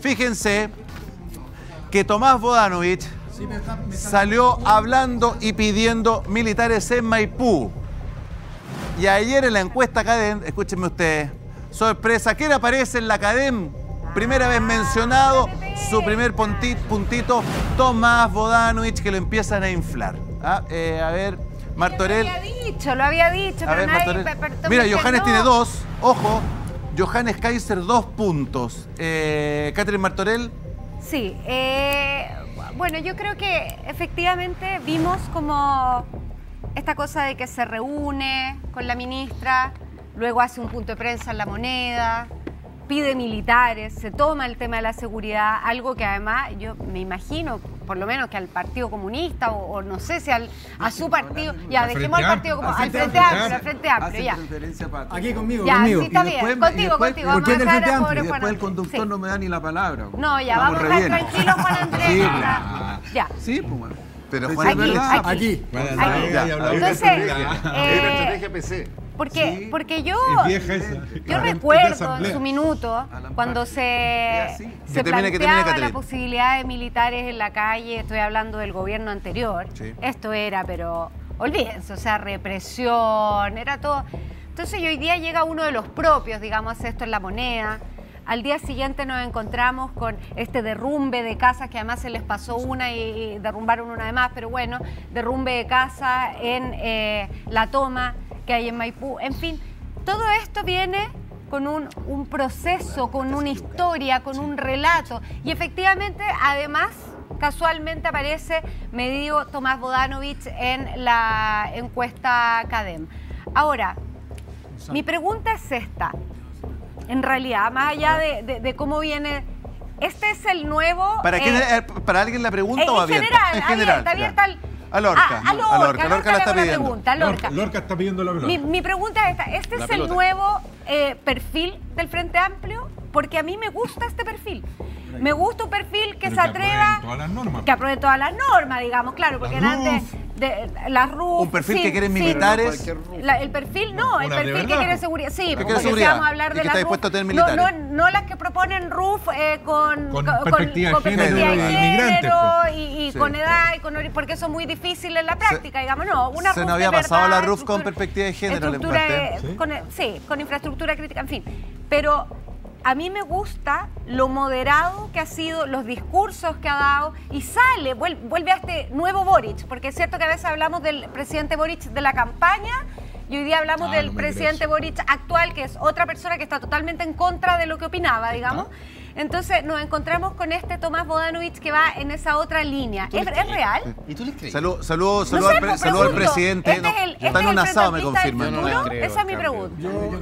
Fíjense que Tomás Vodanovic salió hablando y pidiendo militares en Maipú. Y ayer en la encuesta Cadem, escúchenme ustedes, sorpresa, ¿quién aparece en la Cadem? Primera vez mencionado, su primer puntito, Tomás Vodanovic, que lo empiezan a inflar. A ver, Martorell. Lo había dicho, pero nadie... Mira, Johannes tiene 2, ojo, Johannes Kaiser 2 puntos. Katherine Martorell. Sí, bueno, yo creo que efectivamente vimos como esta cosa de que se reúne con la ministra, luego hace un punto de prensa en La Moneda, pide militares, se toma el tema de la seguridad, algo que además yo me imagino, por lo menos que al Partido Comunista o no sé si a su partido, ya dejemos al Partido Comunista, al Frente Amplio, ya. Aquí conmigo, ya, conmigo. Sí, está bien, contigo. Porque es del Frente Amplio, después el conductor no me da ni la palabra. No, ya, vamos a dejar tranquilo Juan Andrés. Ya. Sí, pues bueno. Pero Juan Andrés, aquí. Entonces, estrategia PC. Porque yo recuerdo en su minuto cuando se planteaba la posibilidad de militares en la calle, estoy hablando del gobierno anterior, sí. Esto era, pero olvídense, o sea, represión, era todo. Entonces hoy día llega uno de los propios, digamos, esto en La Moneda. Al día siguiente nos encontramos con este derrumbe de casas, que además se les pasó una y derrumbaron una de más, pero bueno, derrumbe de casas en La Toma, que hay en Maipú, en fin, todo esto viene con un proceso, con una historia, con un relato, y efectivamente, además, casualmente aparece, me digo, Tomás Vodanovic en la encuesta Cadem. Ahora, mi pregunta es esta, en realidad, más allá de cómo viene... Este es el nuevo... ¿Para alguien la pregunta o abierta? En general. Lorca está pidiendo la pelota. Mi pregunta es esta. ¿Este es el nuevo perfil del Frente Amplio? Porque a mí me gusta este perfil. Me gusta un perfil que se atreva... Que apruebe todas las normas, digamos, claro. Porque antes... Las RUF... Un perfil que quiere militares... El perfil no, el perfil que quiere seguridad. Sí, porque vamos a hablar de las RUF. No las que proponen RUF con perspectiva de género y con edad, porque eso es muy difícil en la práctica, digamos. No, una RUF... Se nos había pasado la RUF con perspectiva de género. Sí, con infraestructura crítica, en fin. Pero... A mí me gusta lo moderado que ha sido, los discursos que ha dado y sale, vuelve a este nuevo Boric, porque es cierto que a veces hablamos del presidente Boric de la campaña y hoy día hablamos del presidente Boric actual, que es otra persona que está totalmente en contra de lo que opinaba, digamos. Entonces nos encontramos con este Tomás Vodanovic que va en esa otra línea. ¿Es real? ¿Y tú les crees? Saludo al presidente. Está en un asado, me confirman. Esa es mi pregunta.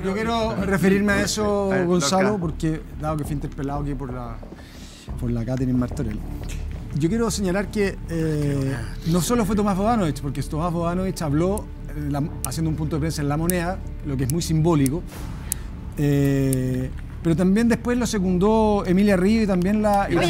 Yo quiero referirme a eso, Gonzalo, porque dado que fui interpelado aquí por la Katherine Martorell. Yo quiero señalar que no solo fue Tomás Vodanovic, porque Tomás Vodanovic habló haciendo un punto de prensa en La Moneda, lo que es muy simbólico. Pero también después lo secundó Emilia Río y también la... Y a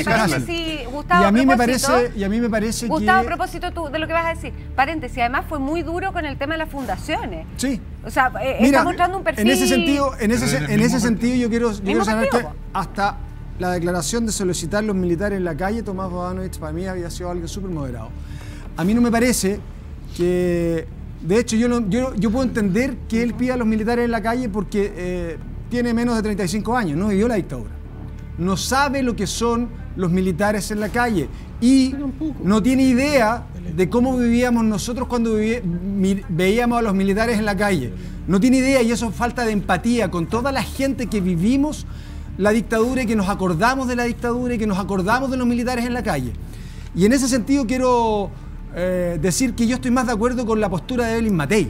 mí me parece Gustavo, que... a propósito tú, de lo que vas a decir, paréntesis, además fue muy duro con el tema de las fundaciones. Sí. O sea, está mostrando un perfil... En ese sentido yo quiero saber que hasta la declaración de solicitar los militares en la calle, Tomás Vodanovic para mí había sido algo súper moderado. A mí no me parece que... De hecho, yo puedo entender que él pida a los militares en la calle porque... tiene menos de 35 años, no vivió la dictadura. No sabe lo que son los militares en la calle y no tiene idea de cómo vivíamos nosotros cuando veíamos a los militares en la calle. No tiene idea y eso es falta de empatía con toda la gente que vivimos la dictadura y que nos acordamos de la dictadura y que nos acordamos de los militares en la calle. Y en ese sentido quiero decir que yo estoy más de acuerdo con la postura de Evelyn Matthei.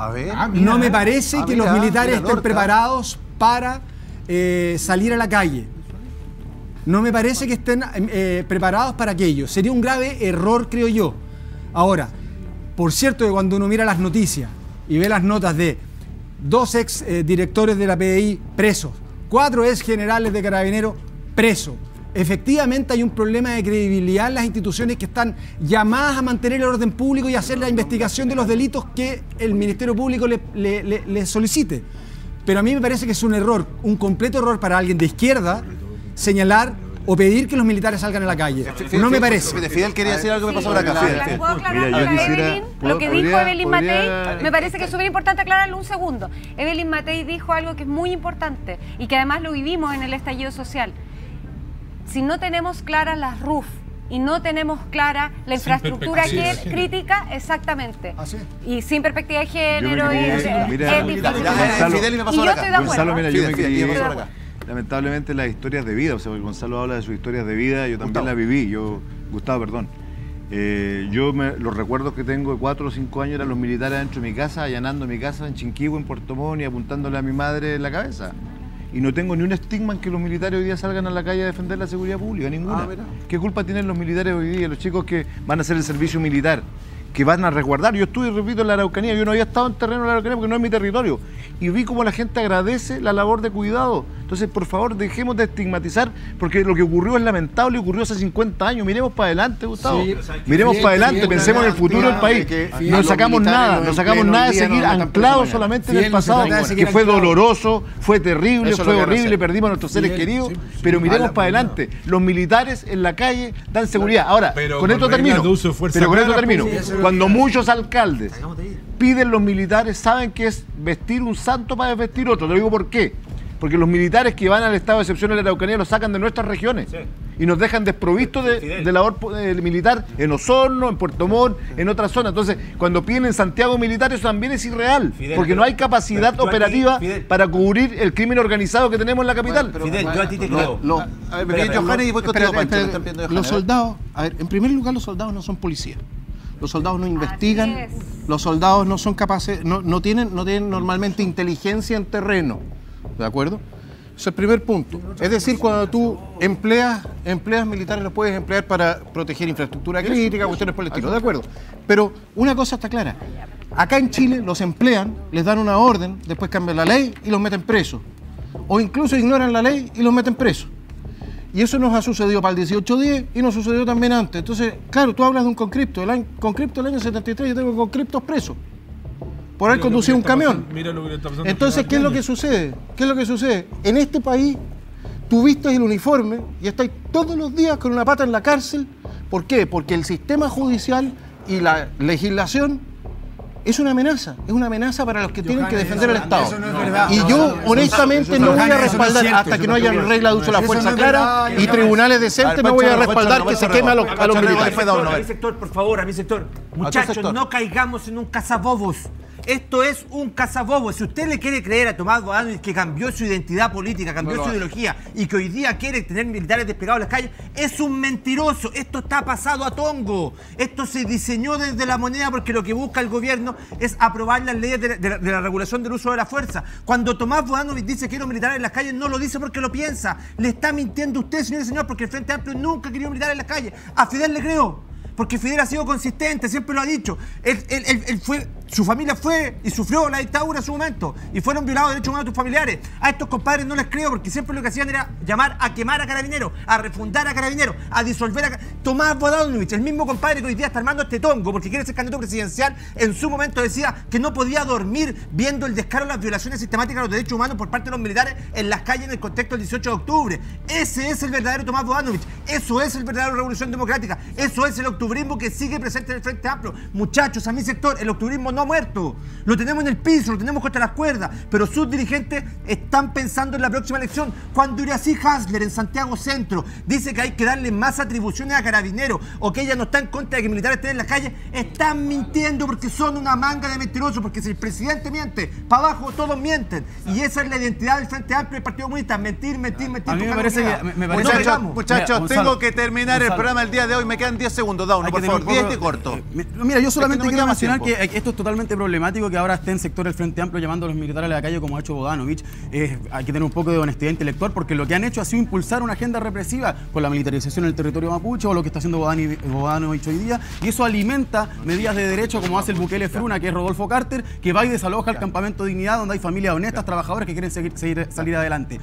A ver, no me parece que los militares estén preparados para salir a la calle. No me parece que estén preparados para aquello. Sería un grave error, creo yo. Ahora, por cierto que cuando uno mira las noticias y ve las notas de 2 exdirectores de la PDI presos, 4 exgenerales de Carabineros presos, efectivamente hay un problema de credibilidad en las instituciones que están llamadas a mantener el orden público y hacer la investigación de los delitos que el Ministerio Público le solicite. Pero a mí me parece que es un error, un completo error para alguien de izquierda señalar o pedir que los militares salgan a la calle. No me parece. Fidel quería decir algo que pasó por acá. ¿Puedo aclarar lo que dijo Evelyn Matthei? Me parece que es súper importante aclararlo un segundo. Evelyn Matthei dijo algo que es muy importante y que además lo vivimos en el estallido social. Si no tenemos claras las RUF y no tenemos clara la infraestructura que es crítica, exactamente. ¿Ah, sí? Y sin perspectiva de género es difícil. Y yo estoy de acuerdo. Lamentablemente las historias de vida, o sea, Gonzalo habla de sus historias de vida, yo también las viví, Gustavo, perdón. Los recuerdos que tengo de 4 o 5 años eran los militares dentro de mi casa, allanando mi casa en Chinquibu, en Puerto Montt, y apuntándole a mi madre en la cabeza. Y no tengo ni un estigma en que los militares hoy día salgan a la calle a defender la seguridad pública, ninguna. ¿Qué culpa tienen los militares hoy día, los chicos que van a hacer el servicio militar, que van a resguardar? Yo estuve, repito, en la Araucanía, yo no había estado en terreno de la Araucanía porque no es mi territorio, y vi cómo la gente agradece la labor de cuidado. Entonces, por favor, dejemos de estigmatizar, porque lo que ocurrió es lamentable y ocurrió hace 50 años. Miremos para adelante, Gustavo. Sí, miremos para adelante, pensemos en el futuro del país. No sacamos nada, no sacamos nada de seguir anclados solamente en el pasado, que fue doloroso, fue terrible, fue horrible, perdimos a nuestros seres queridos, pero miremos para adelante. Los militares en la calle dan seguridad. Ahora, con esto termino. Cuando muchos alcaldes piden los militares, saben que es vestir un santo para desvestir otro. Te lo digo por qué. Porque los militares que van al estado de excepción en la Araucanía los sacan de nuestras regiones. Sí. Y nos dejan desprovistos de labor militar en Osorno, en Puerto Montt, en otras zonas. Entonces, cuando piden en Santiago militar, eso también es irreal, porque no hay capacidad operativa para cubrir el crimen organizado que tenemos en la capital. Fidel, yo a ti te creo. Los soldados, a ver, en primer lugar, los soldados no son policías. Los soldados no investigan, los soldados no son capaces, no tienen normalmente inteligencia en terreno, ¿de acuerdo? Es el primer punto. Es decir, cuando tú empleas militares, los puedes emplear para proteger infraestructura crítica, cuestiones por el estilo, ¿de acuerdo? Pero una cosa está clara, acá en Chile los emplean, les dan una orden, después cambian la ley y los meten presos, o incluso ignoran la ley y los meten presos. Y eso nos ha sucedido para el 1810 y nos sucedió también antes. Entonces, claro, tú hablas de un conscripto. El conscripto del año 73, yo tengo conscriptos presos por haber conducido un camión. Entonces, ¿qué es lo que sucede? ¿Qué es lo que sucede? En este país, tú vistes el uniforme y estás todos los días con una pata en la cárcel. ¿Por qué? Porque el sistema judicial y la legislación es una amenaza. Es una amenaza para los que tienen que defender al Estado. No, y yo, honestamente, no voy a respaldar, hasta que no haya regla de uso de la fuerza clara y tribunales decentes, no voy a respaldar que se queme a los militares. A mi sector, por favor, a mi sector. Muchachos, no caigamos en un cazabobos. Esto es un cazabobos. Si usted le quiere creer a Tomás Vodanovic que cambió su identidad política, cambió su ideología y que hoy día quiere tener militares desplegados en las calles, es un mentiroso. Esto está pasado a tongo. Esto se diseñó desde La Moneda porque lo que busca el gobierno es aprobar las leyes de la regulación del uso de la fuerza. Cuando Tomás Vodanovic dice quiero militares en las calles, no lo dice porque lo piensa. Le está mintiendo usted, señor y señor, porque el Frente Amplio nunca quería militares en las calles. A Fidel le creo, porque Fidel ha sido consistente, siempre lo ha dicho. Su familia fue y sufrió la dictadura en su momento, y fueron violados derechos humanos de tus familiares. A estos compadres no les creo, porque siempre lo que hacían era llamar a quemar a Carabineros, a refundar a Carabineros, a disolver a Tomás Vodanovic, el mismo compadre que hoy día está armando este tongo, porque quiere ser candidato presidencial, en su momento decía que no podía dormir viendo el descaro de las violaciones sistemáticas de los derechos humanos por parte de los militares en las calles en el contexto del 18 de octubre. Ese es el verdadero Tomás Vodanovic, eso es el verdadero Revolución Democrática, eso es el octubrismo que sigue presente en el Frente Amplio. Muchachos, a mi sector, el octubrismo no ha muerto. Lo tenemos en el piso, lo tenemos contra las cuerdas, pero sus dirigentes están pensando en la próxima elección. Cuando Uriasí Hasler en Santiago Centro dice que hay que darle más atribuciones a Carabineros o que ella no está en contra de que militares estén en la calle, están mintiendo porque son una manga de mentirosos, porque si el presidente miente, para abajo todos mienten. Y esa es la identidad del Frente Amplio y del Partido Comunista. Mentir, mentir, mentir. A mí muchachos, mira, tengo que terminar el programa el día de hoy. Me quedan 10 segundos, Dauno, por favor. 10 de corto. Mira, yo solamente quiero mencionar que esto es totalmente problemático que ahora esté en sector del Frente Amplio llamando a los militares a la calle como ha hecho Vodanovic. Hay que tener un poco de honestidad intelectual, porque lo que han hecho ha sido impulsar una agenda represiva con la militarización del territorio mapuche, o lo que está haciendo Vodanovic hoy día, y eso alimenta medidas de derecho como hace el Bukele Fruna, que es Rodolfo Carter, que va y desaloja el campamento Dignidad, donde hay familias honestas, trabajadores que quieren salir adelante.